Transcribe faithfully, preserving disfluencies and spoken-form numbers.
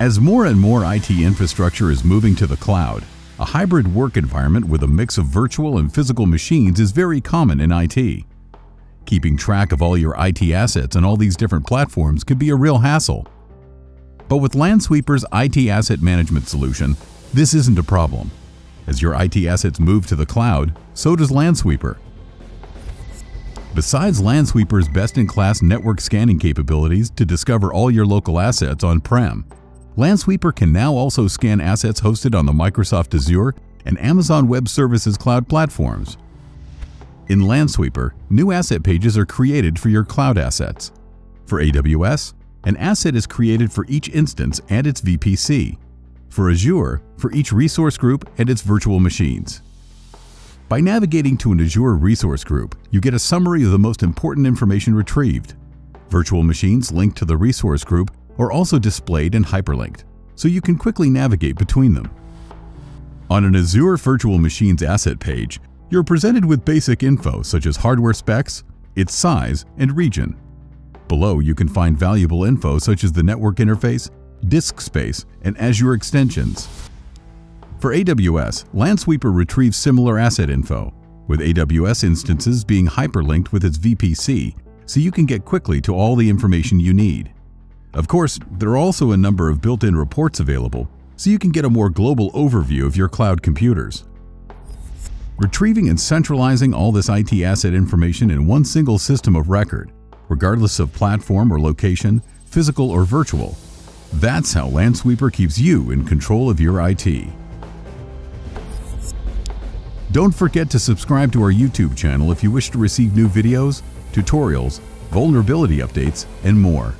As more and more I T infrastructure is moving to the cloud, a hybrid work environment with a mix of virtual and physical machines is very common in I T. Keeping track of all your I T assets on all these different platforms could be a real hassle. But with Lansweeper's I T Asset Management solution, this isn't a problem. As your I T assets move to the cloud, so does Lansweeper. Besides Lansweeper's best-in-class network scanning capabilities to discover all your local assets on-prem, Lansweeper can now also scan assets hosted on the Microsoft Azure and Amazon Web Services cloud platforms. In Lansweeper, new asset pages are created for your cloud assets. For A W S, an asset is created for each instance and its V P C. For Azure, for each resource group and its virtual machines. By navigating to an Azure resource group, you get a summary of the most important information retrieved. Virtual machines linked to the resource group are also displayed and hyperlinked, so you can quickly navigate between them. On an Azure Virtual Machines asset page, you're presented with basic info such as hardware specs, its size, and region. Below, you can find valuable info such as the network interface, disk space, and Azure extensions. For A W S, Lansweeper retrieves similar asset info, with A W S instances being hyperlinked with its V P C, so you can get quickly to all the information you need. Of course, there are also a number of built-in reports available, so you can get a more global overview of your cloud computers. Retrieving and centralizing all this I T asset information in one single system of record, regardless of platform or location, physical or virtual, that's how Lansweeper keeps you in control of your I T. Don't forget to subscribe to our YouTube channel if you wish to receive new videos, tutorials, vulnerability updates, and more.